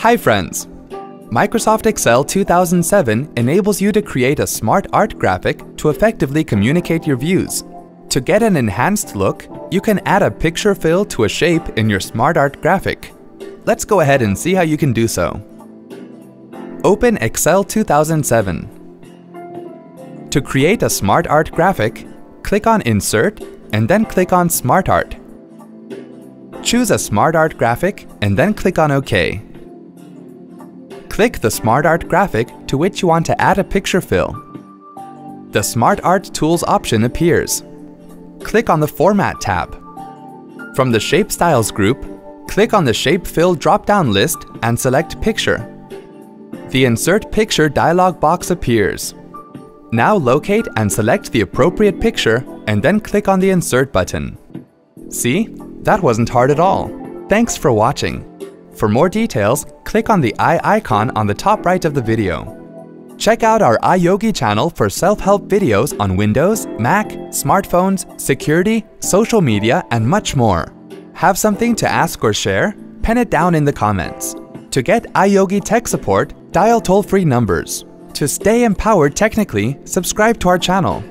Hi friends! Microsoft Excel 2007 enables you to create a SmartArt graphic to effectively communicate your views. To get an enhanced look, you can add a picture fill to a shape in your SmartArt graphic. Let's go ahead and see how you can do so. Open Excel 2007. To create a SmartArt graphic, click on Insert and then click on SmartArt. Choose a SmartArt graphic and then click on OK. Click the SmartArt graphic to which you want to add a picture fill. The SmartArt Tools option appears. Click on the Format tab. From the Shape Styles group, click on the Shape Fill drop-down list and select Picture. The Insert Picture dialog box appears. Now locate and select the appropriate picture and then click on the Insert button. See? That wasn't hard at all. Thanks for watching. For more details, click on the i icon on the top right of the video. Check out our iYogi channel for self-help videos on Windows, Mac, smartphones, security, social media, and much more. Have something to ask or share? Pen it down in the comments. To get iYogi tech support, dial toll-free numbers. To stay empowered technically, subscribe to our channel.